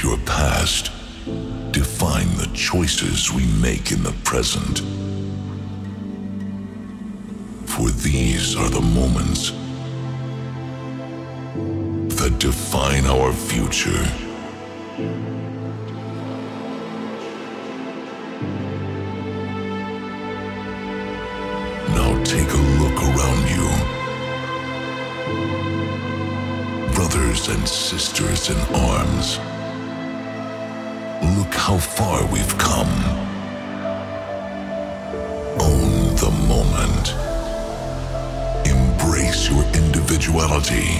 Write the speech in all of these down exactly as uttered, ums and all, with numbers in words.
at your past define the choices we make in the present. For these are the moments that define our future. Now take a look around you, brothers and sisters in arms. Look how far we've come. Own the moment. Embrace your individuality.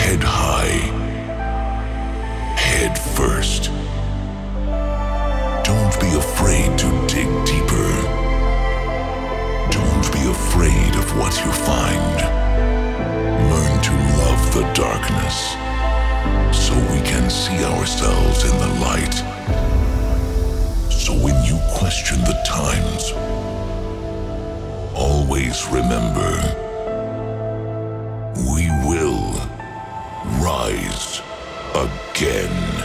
Head high, head first. Don't be afraid to dig deeper. Don't be afraid of what you find. Learn to love the darkness, so we can see ourselves in the light. So when you question the times, always remember, we will rise again.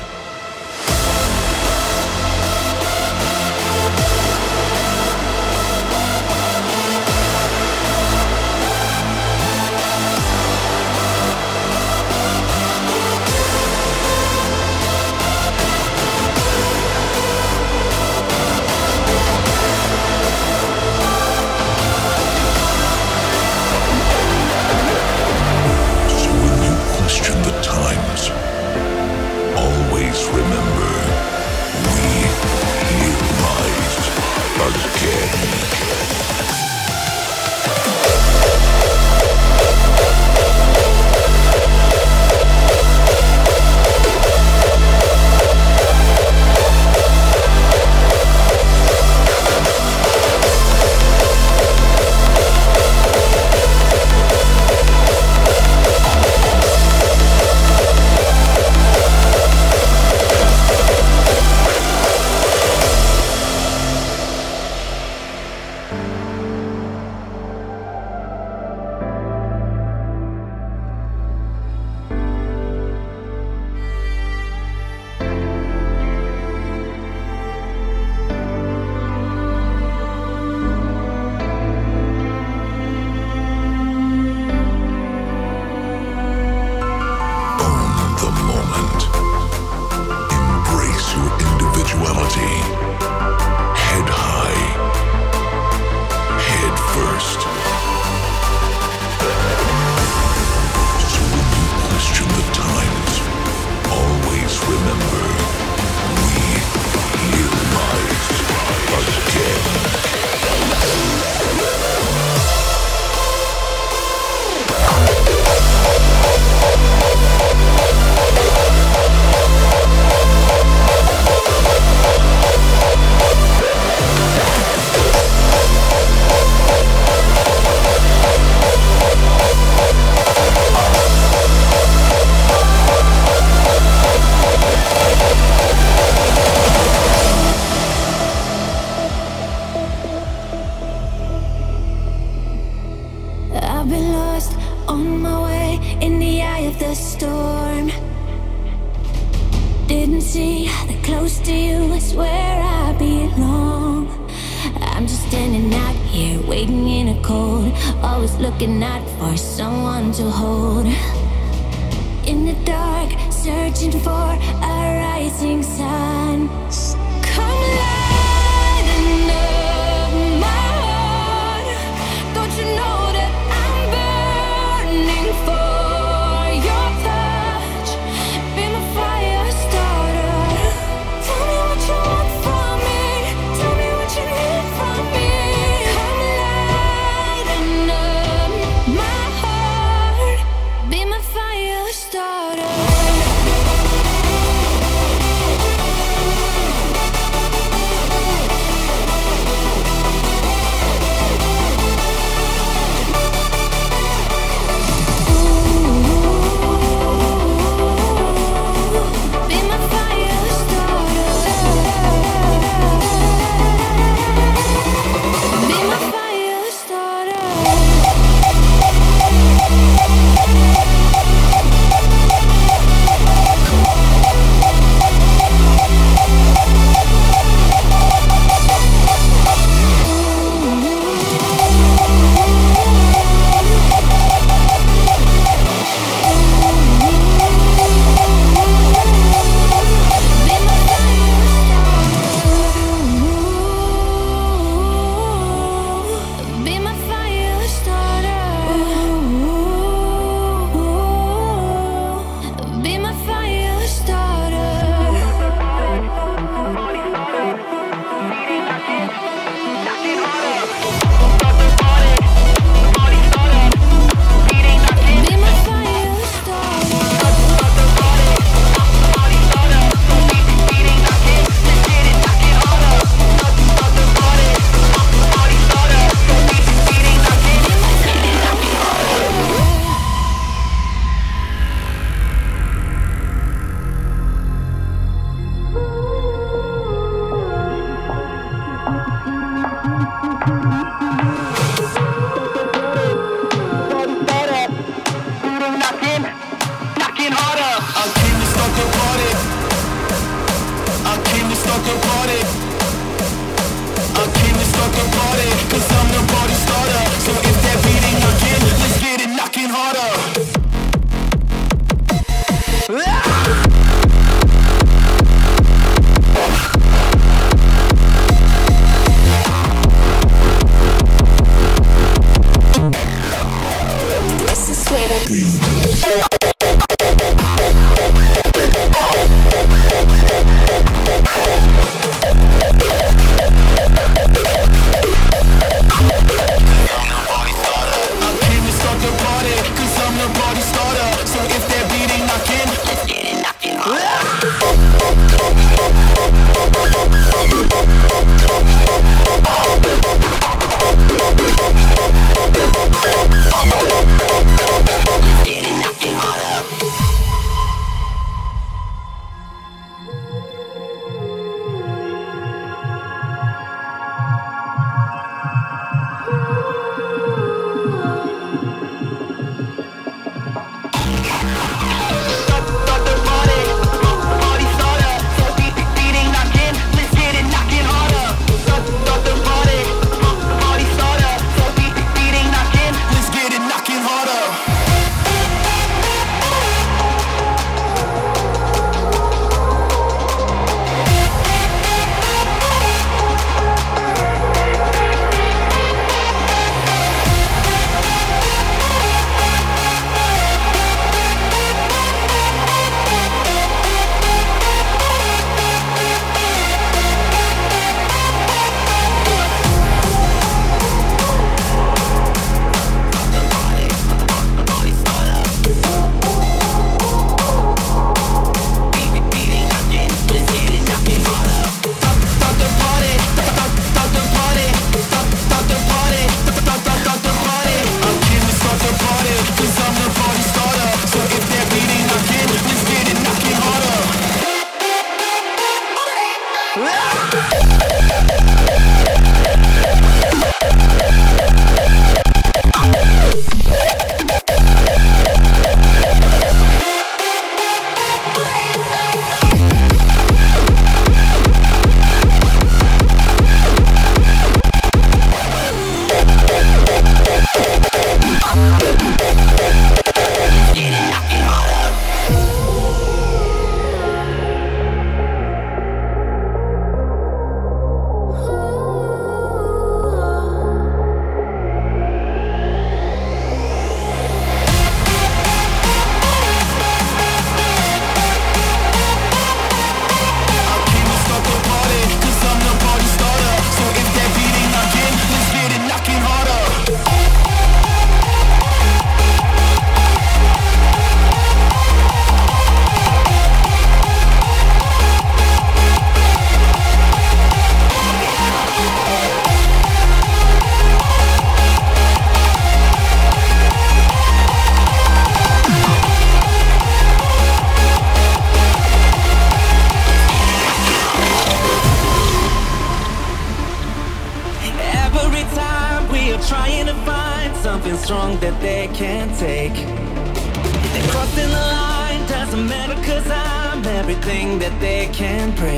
Trying to find something strong that they can't take. They're crossing the line, doesn't matter, cause I'm everything that they can't break.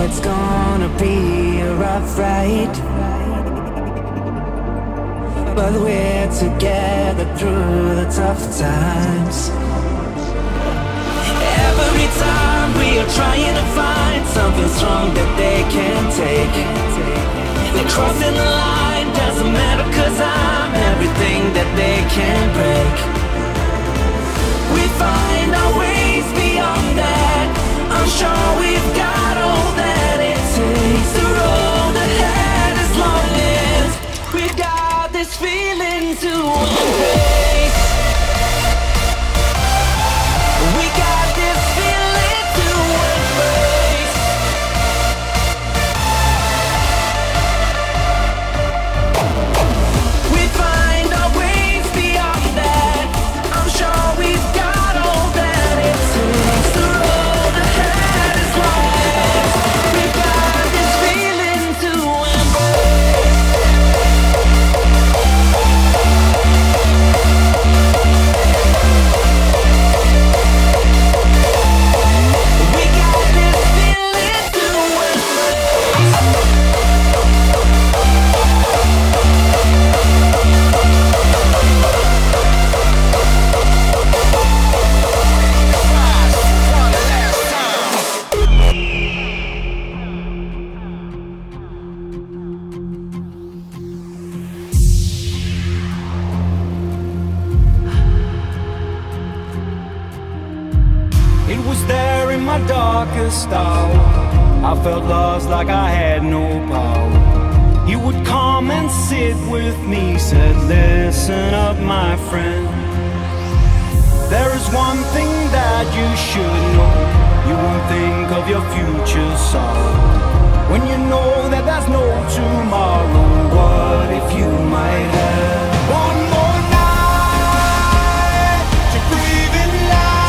It's gonna be a rough ride, but we're together through the tough times. Every time we are trying to find something strong that they can't take. They're crossing the line, doesn't matter, cause I'm everything that they can't break. We find our ways beyond that. I'm sure we've got all that. The road ahead is long as we got this feeling to embrace. We got this feeling to embrace. We find our ways beyond that. I'm sure we've got all that it takes. The road ahead is long as we got darkest hour. I felt lost, like I had no power. You would come and sit with me, said, "Listen up, my friend. There is one thing that you should know. You won't think of your future sorrow when you know that there's no tomorrow. What if you might have one more night to breathe in life?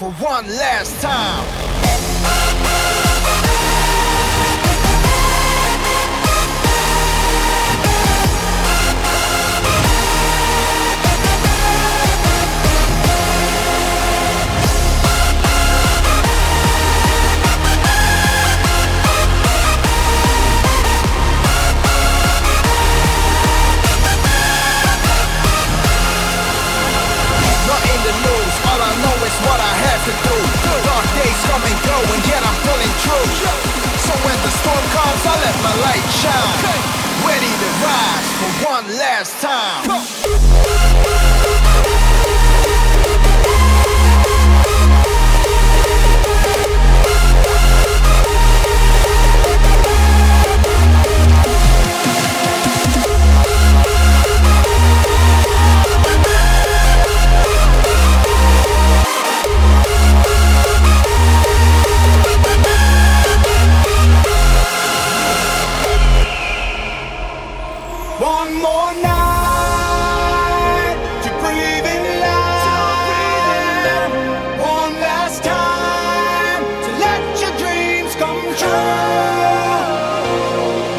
for one last time. Last time. One more night to breathe in life, one last time to let your dreams come true.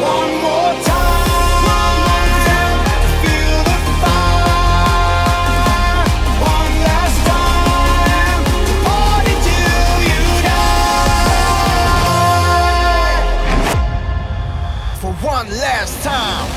One more time to feel the fire, one last time to party till you die. For one last time.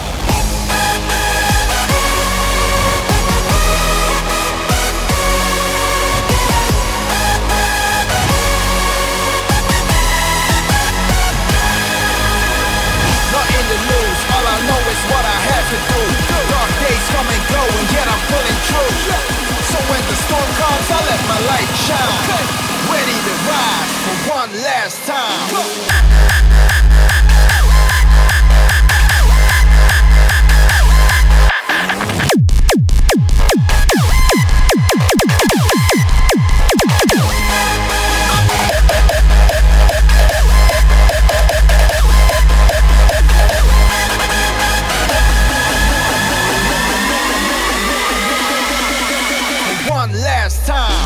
Dark days come and go, and yet I'm pulling true. So when the storm comes, I let my light shine, ready to rise for one last last time.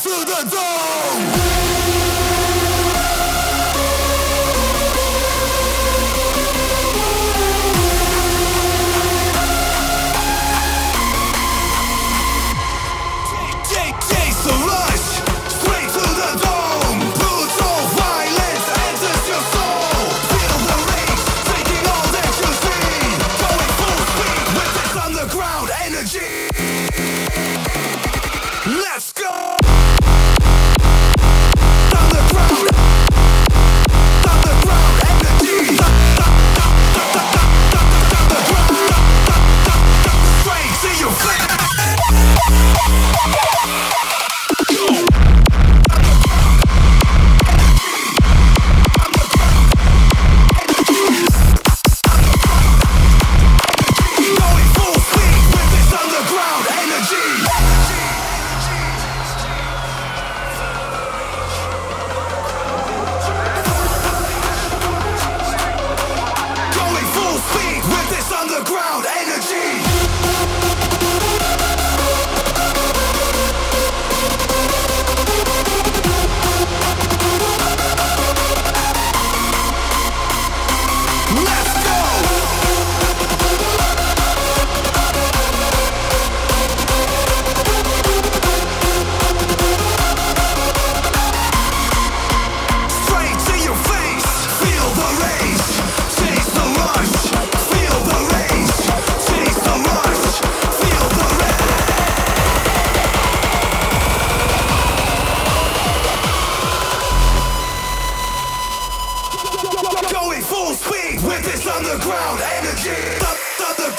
Through the zone! Going full speed with this underground energy. Th th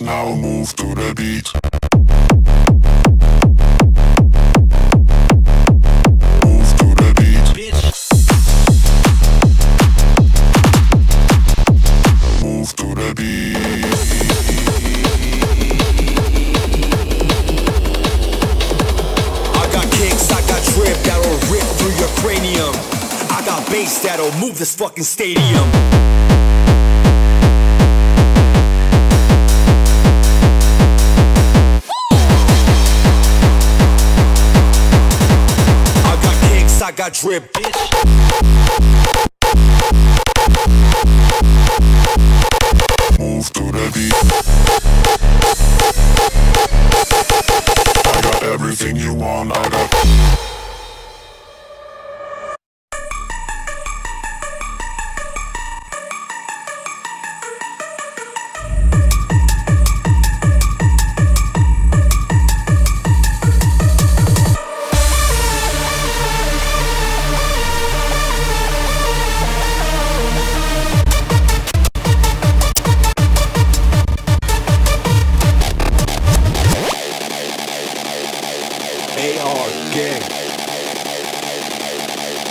Now move to the beat. Move to the beat. Bitch. bass that'll move this fucking stadium. I got kicks, I got drip, bitch. Move to the beat. I got everything you want, I got.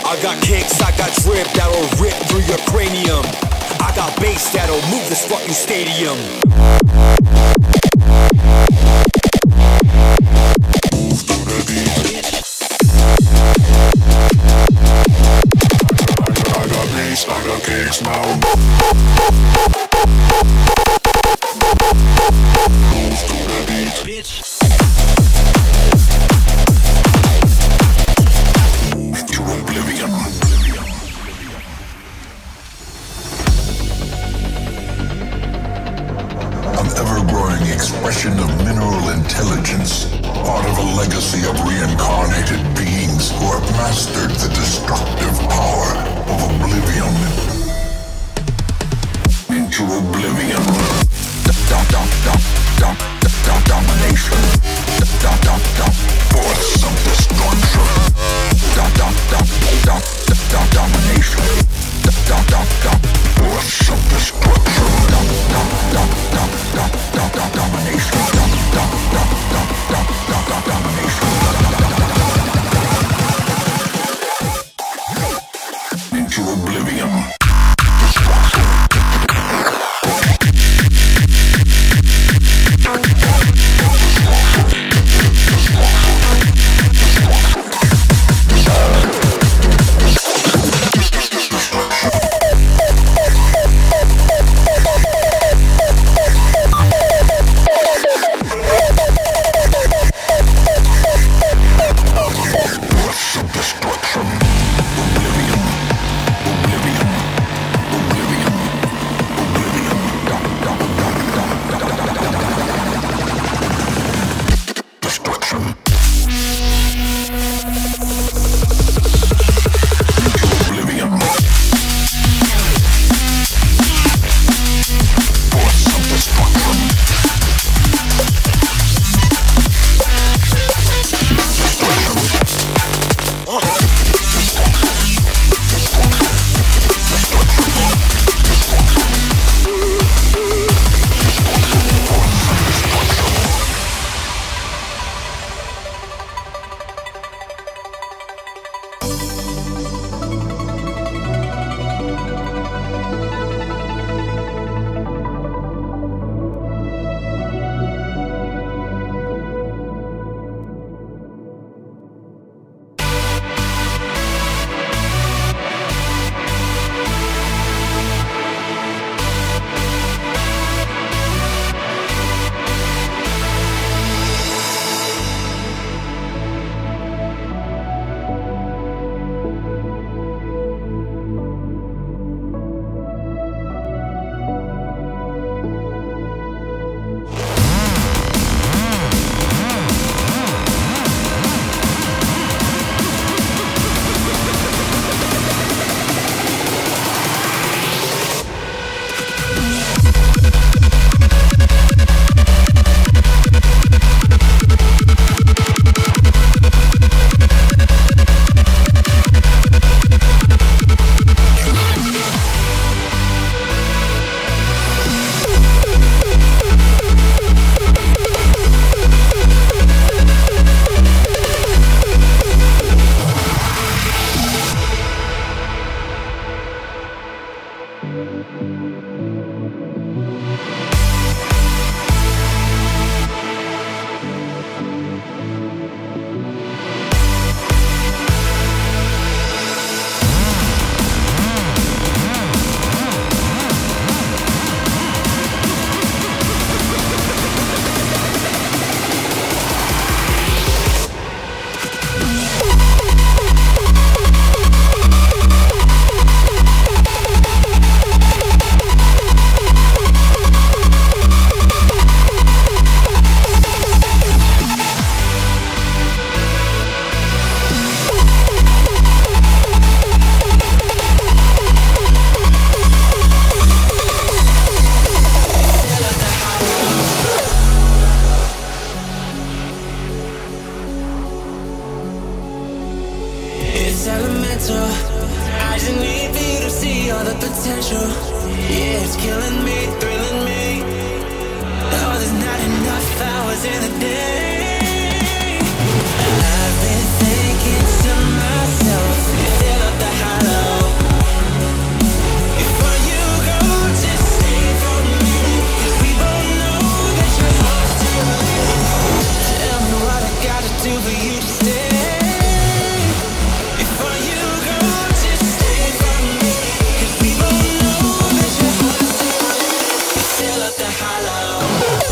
I got kicks, I got drip that'll rip through your cranium. I got bass that'll move this fucking stadium. Move to the beat. I got bass, I got kicks now. Move to the beat, bitch. Expression of mineral intelligence, part of a legacy of reincarnated beings who have mastered the destructive power of oblivion. Into oblivion. Domination. Force of destruction. Domination. Force of destruction. Domination, dom, dom, dom, dom, dom, dom, domination. potential. Yeah, it's killing me, thrilling me. Oh, there's not enough hours in the day. I've been thinking to myself, you fill up the hollow. Before you go, just stay for me, cause we both know that you're hard to leave. Tell me what I gotta do for you to stay. Hello.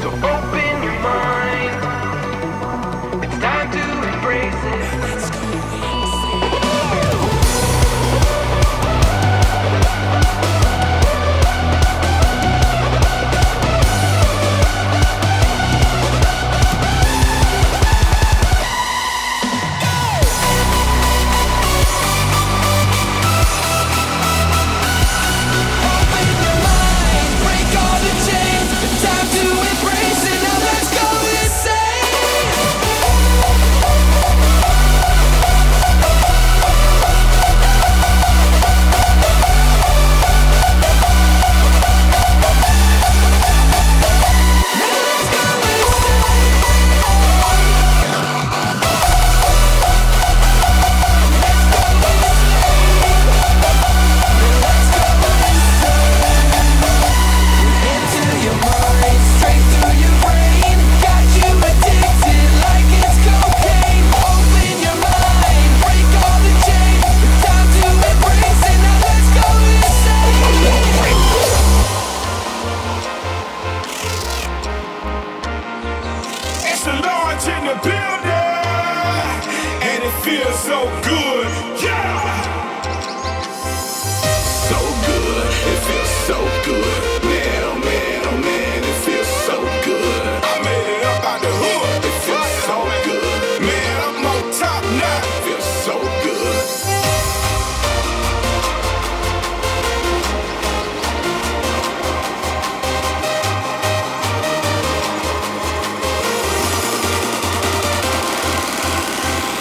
So open your mind, it's time to embrace it. So good, yeah! So good, it feels so good. Man, oh man, oh man, it feels so good. I made it up out the hood, it feels so good. Man, I'm on top now, it feels so good.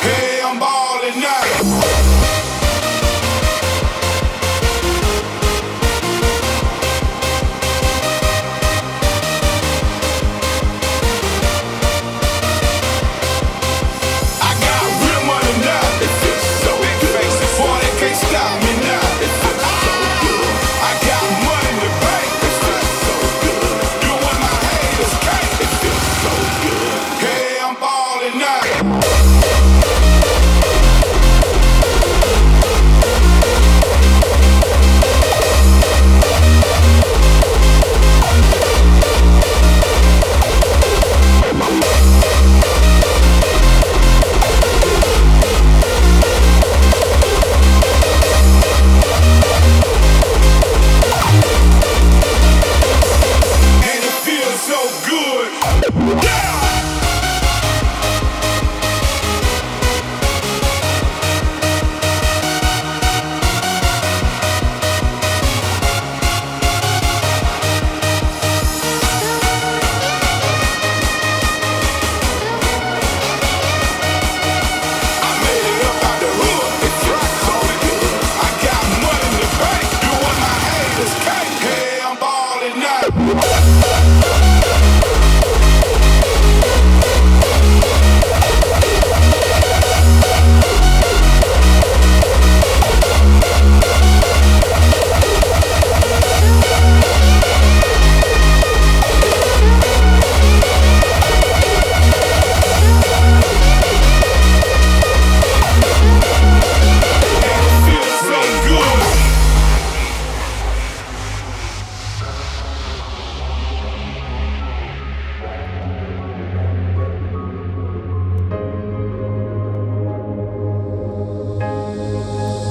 Hey, I'm ballin'. Night.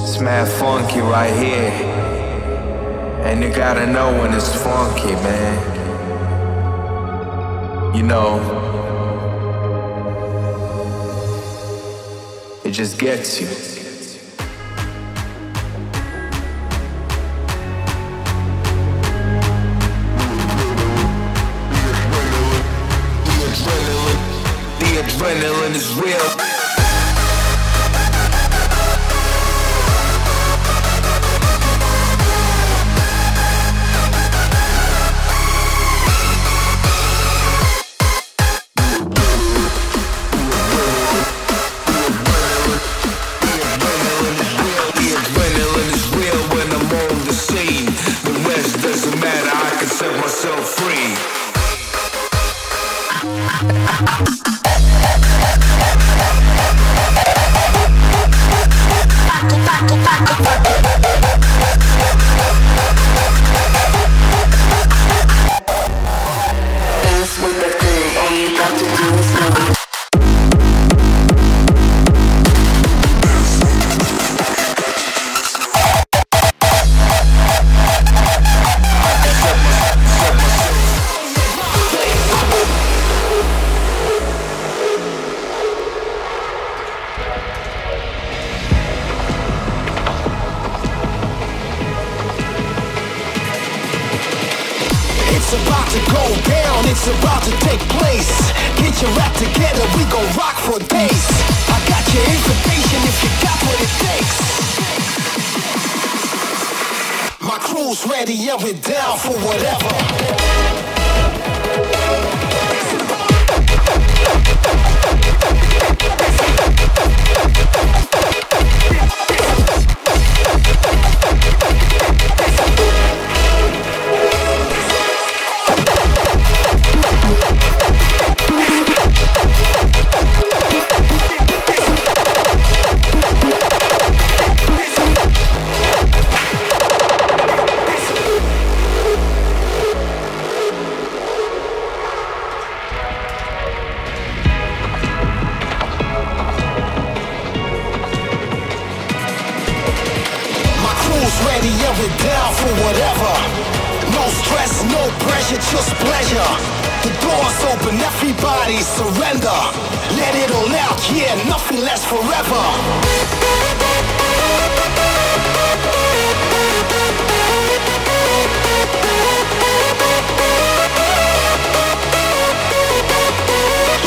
It's mad funky right here, and you gotta know when it's funky, man. You know, it just gets you. The adrenaline, the adrenaline is real. It's about to go down, it's about to take place. Get your rap together, we gon' rock for days. I got your information if you got what it takes. My crew's ready and we're down for whatever. Ready and we're down for whatever. No stress, no pressure, just pleasure. The door's open, everybody surrender. Let it all out, yeah, nothing lasts forever.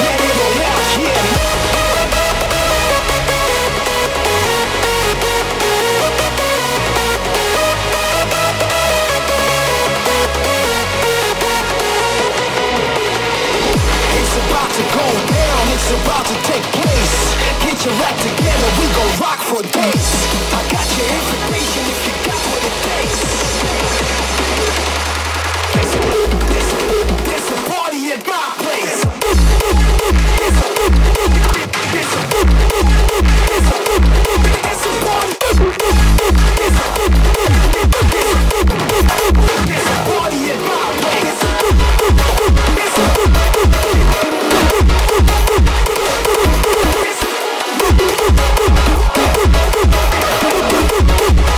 Let it all out, yeah. About to take place. Get your act together, we gon' rock for days. I got your information if you got what it takes. There's a, there's a, there's a party at my place. There's a, there's a, there's a, there's a party. There's a, there's a party at my place. There's a, We'll be right back.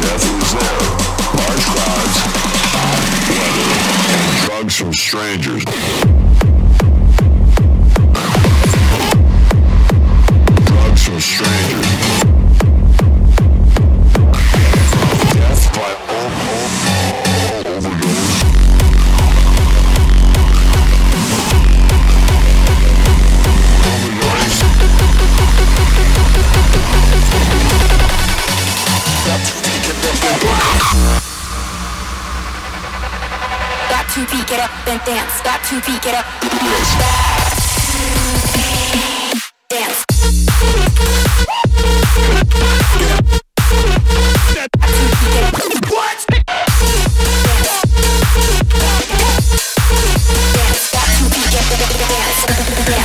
death was there, large crowds, hot weather, and drugs from strangers. Drugs from strangers. Death by overdose. Got to be, get up and dance. Got to be, get up and dance. Dance. Got to be, get up. What? Dance. Got to be, get up and dance. Dance. Dance. Dance. Dance. Dance.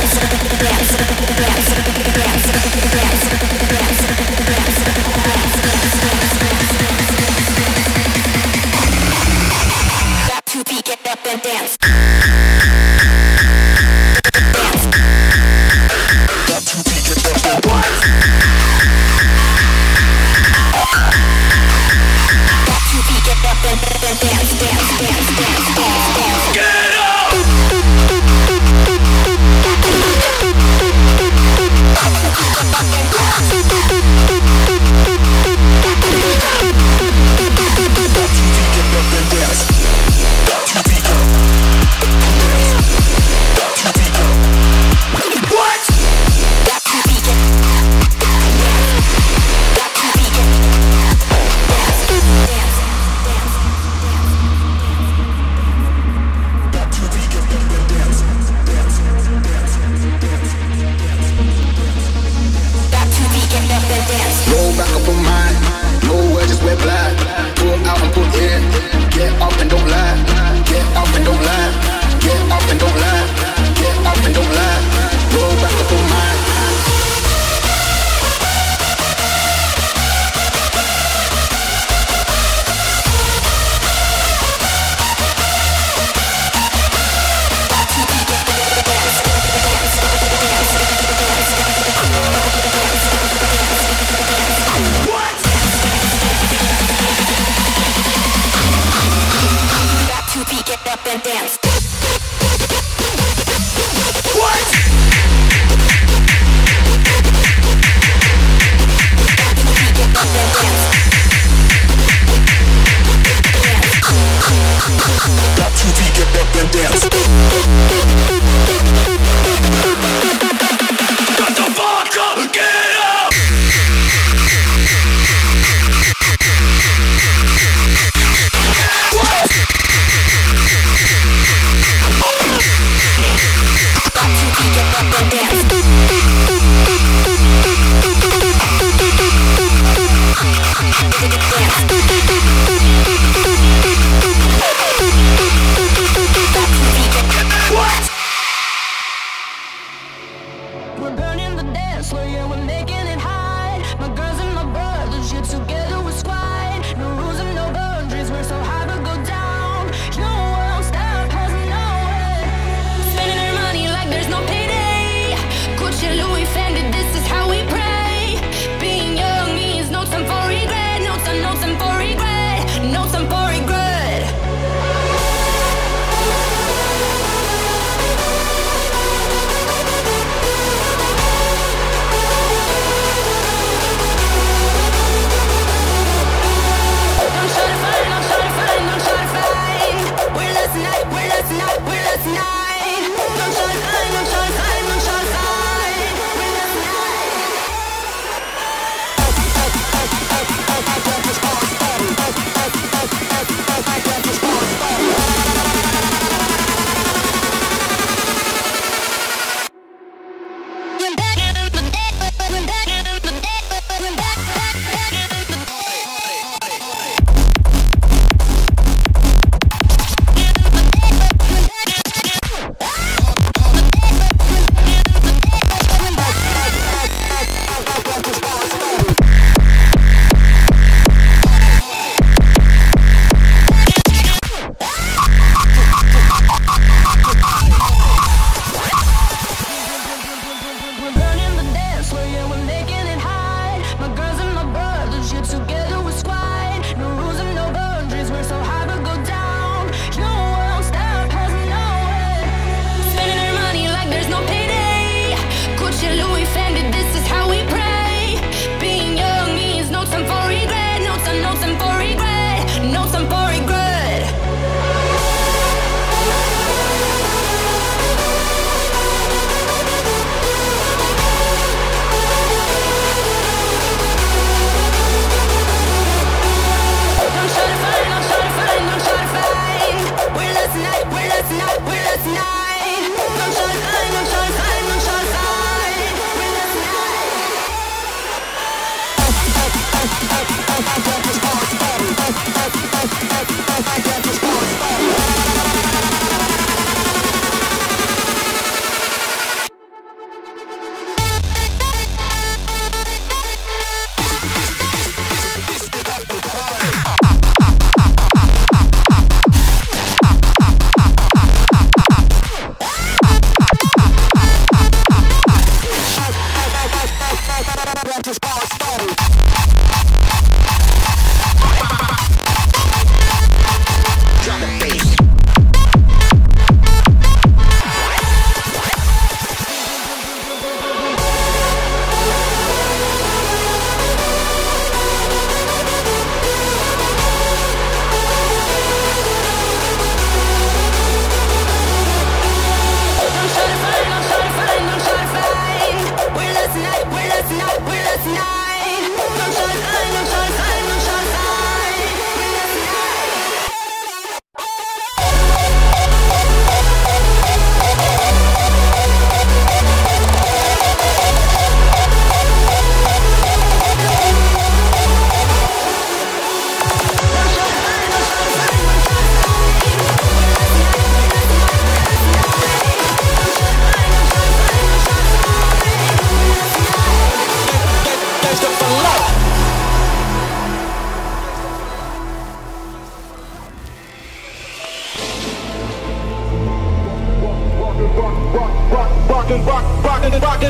Dance. Dance. We'll be right back.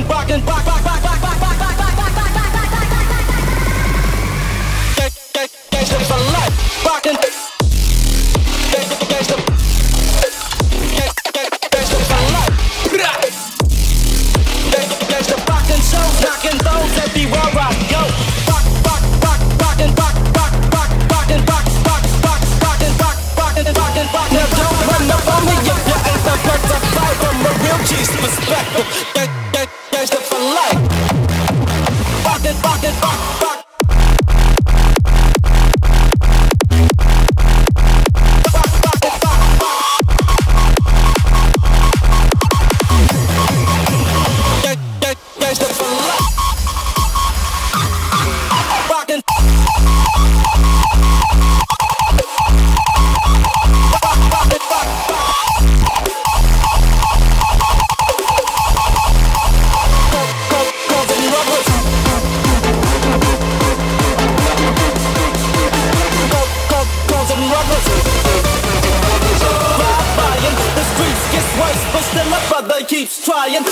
rockin', rockin', rock, rock, rock, rock, rock, rock, rock, rock, rock, rock, rock, rock, rock, rock, rock, gangsta for life, rockin', gangsta, gangsta, gangsta for life, gangsta, gangsta, rockin', so knockin' those everywhere I go, rock, rock, rock, rockin', rock, rock, rock, rockin', rock, rock, rock, rockin', rock, rockin', rockin', rockin', now don't run up on me, yo, you ain't the first to fly from a real G's perspective. Keeps trying.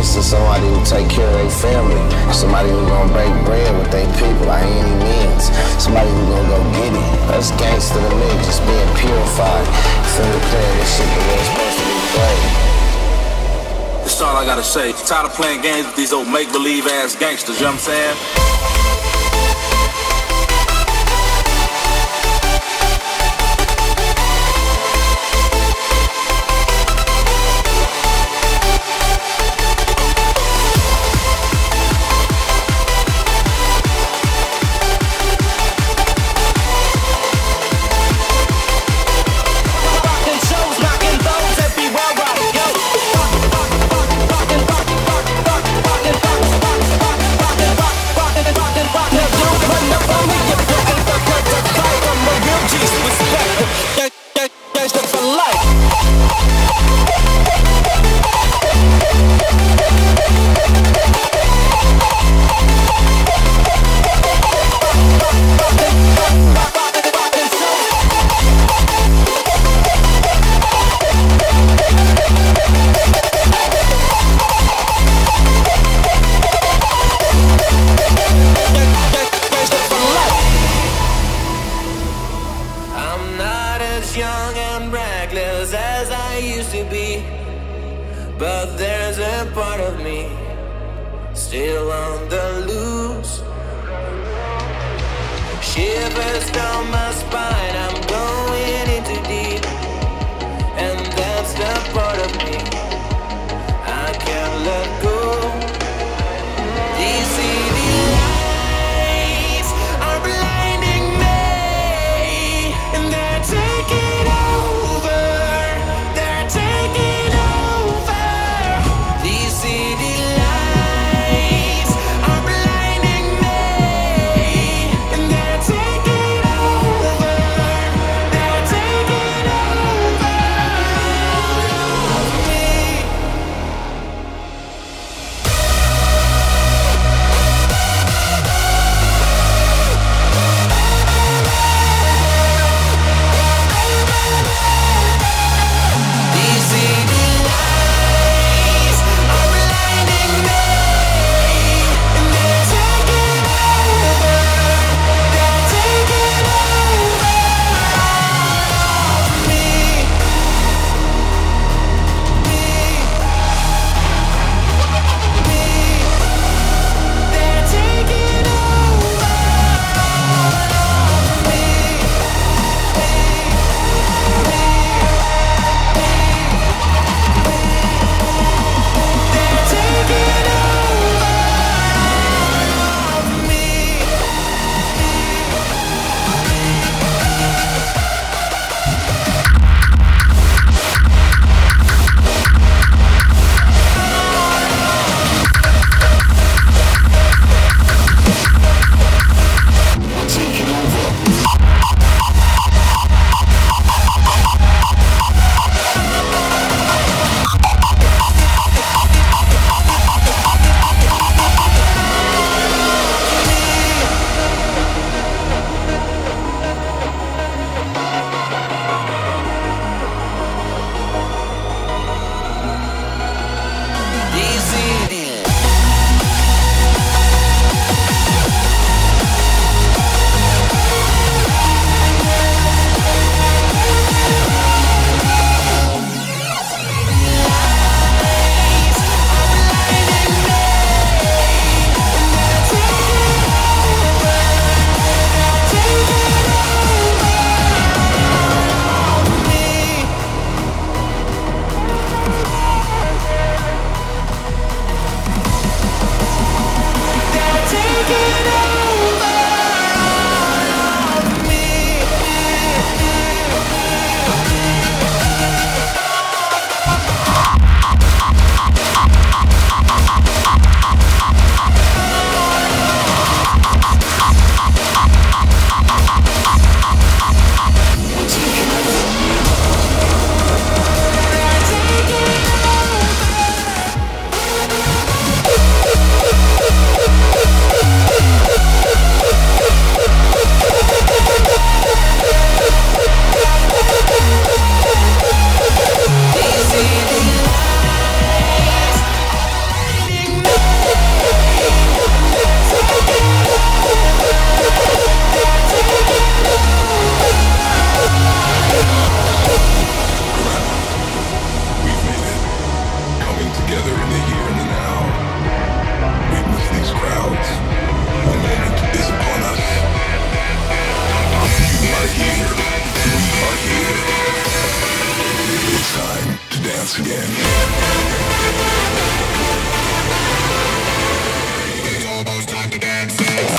To somebody who take care of their family, somebody who gonna break bread with their people by any means, somebody who gonna go get it. That's gangsta to me, just being purified, finna playing this shit the way it's supposed to be played. That's all I gotta say. Tired of playing games with these old make-believe ass gangsters, you know what I'm saying? But there's a part of me still on the loose. Shivers down my spine, I'm going into deep. And that's the part of me I can't let go. Time to dance again. It's almost time to dance. It's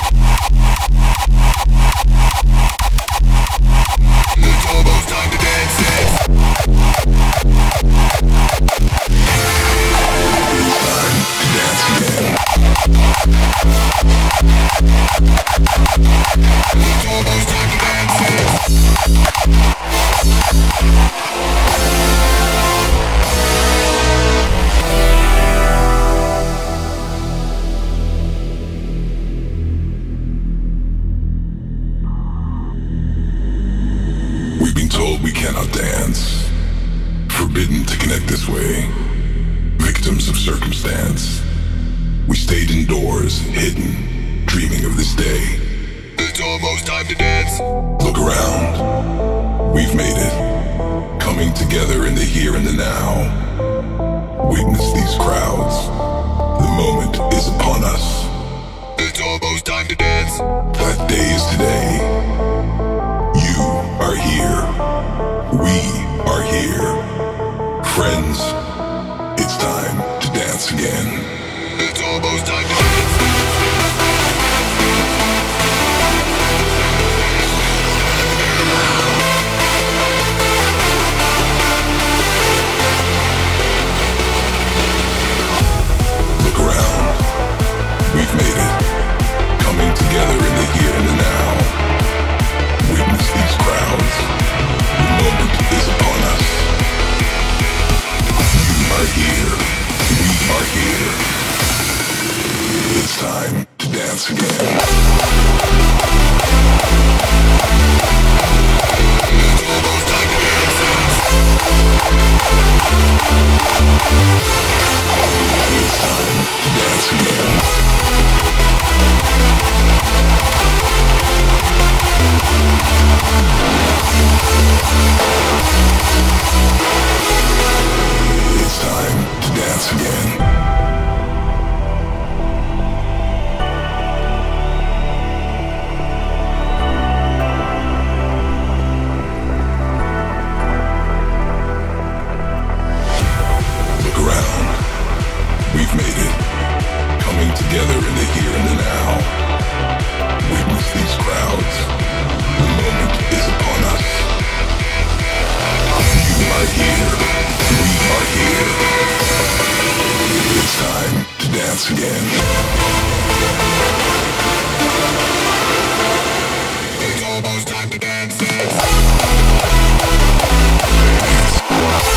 almost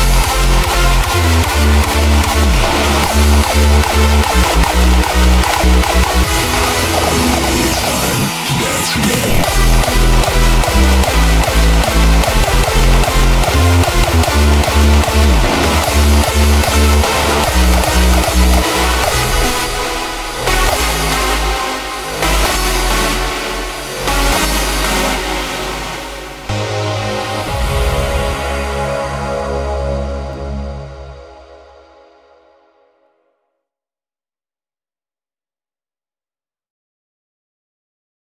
time to